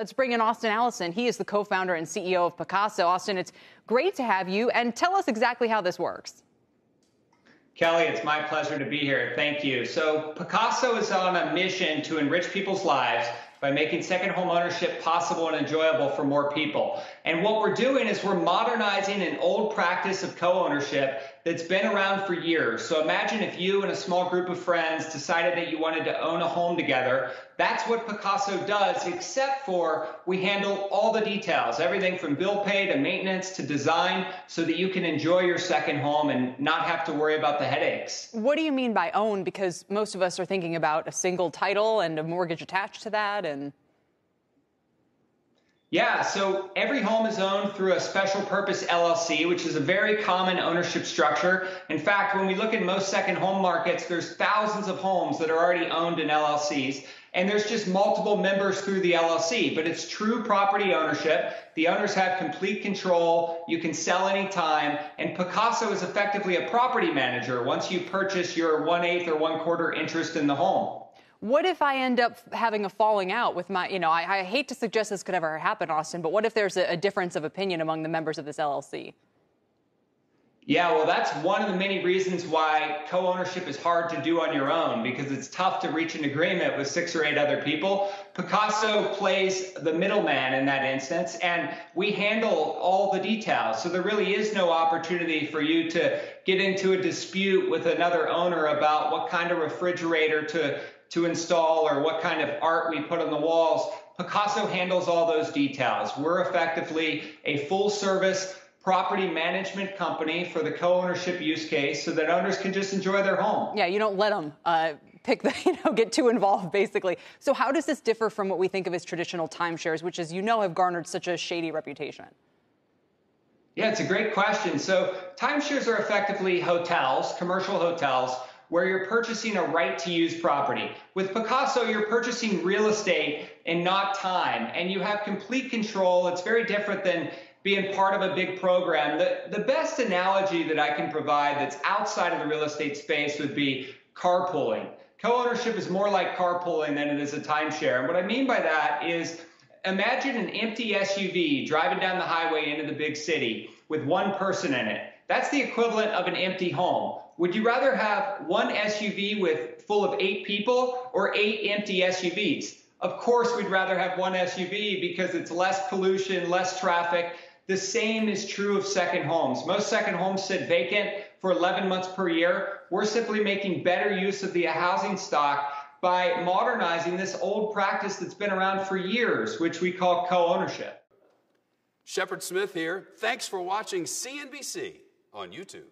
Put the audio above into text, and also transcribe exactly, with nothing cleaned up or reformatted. Let's bring in Austin Allison. He is the co-founder and C E O of Pacaso. Austin, it's great to have you, and tell us exactly how this works. Kelly, it's my pleasure to be here. Thank you. So Pacaso is on a mission to enrich people's lives by making second home ownership possible and enjoyable for more people. And what we're doing is we're modernizing an old practice of co-ownership that's been around for years. So imagine if you and a small group of friends decided that you wanted to own a home together. That's what Pacaso does, except for we handle all the details, everything from bill pay to maintenance to design, so that you can enjoy your second home and not have to worry about the headaches. What do you mean by own? Because most of us are thinking about a single title and a mortgage attached to that. And yeah, so every home is owned through a special purpose L L C, which is a very common ownership structure. In fact, when we look at most second home markets, there's thousands of homes that are already owned in L L Cs, and there's just multiple members through the L L C, but it's true property ownership. The owners have complete control. You can sell anytime. And Pacaso is effectively a property manager once you purchase your one-eighth or one-quarter interest in the home. What if I end up having a falling out with my, you know, I, I hate to suggest this could ever happen, Austin, but what if there's a, a difference of opinion among the members of this L L C? Yeah, well, that's one of the many reasons why co-ownership is hard to do on your own, because it's tough to reach an agreement with six or eight other people. Pacaso plays the middleman in that instance, and we handle all the details. So there really is no opportunity for you to get into a dispute with another owner about what kind of refrigerator to to install or what kind of art we put on the walls. Pacaso handles all those details. We're effectively a full-service property management company for the co-ownership use case, so that owners can just enjoy their home. Yeah, you don't let them uh, pick the, you know, get too involved, basically. So how does this differ from what we think of as traditional timeshares, which, as you know, have garnered such a shady reputation? Yeah, it's a great question. So timeshares are effectively hotels, commercial hotels, where you're purchasing a right to use property. With Pacaso, you're purchasing real estate and not time, and you have complete control. It's very different than being part of a big program. The, the best analogy that I can provide that's outside of the real estate space would be carpooling. Co-ownership is more like carpooling than it is a timeshare. And what I mean by that is, imagine an empty S U V driving down the highway into the big city with one person in it. That's the equivalent of an empty home. Would you rather have one S U V with full of eight people or eight empty S U Vs? Of course, we'd rather have one S U V because it's less pollution, less traffic. The same is true of second homes. Most second homes sit vacant for eleven months per year. We're simply making better use of the housing stock by modernizing this old practice that's been around for years, which we call co-ownership. Shepard Smith here. Thanks for watching C N B C on YouTube.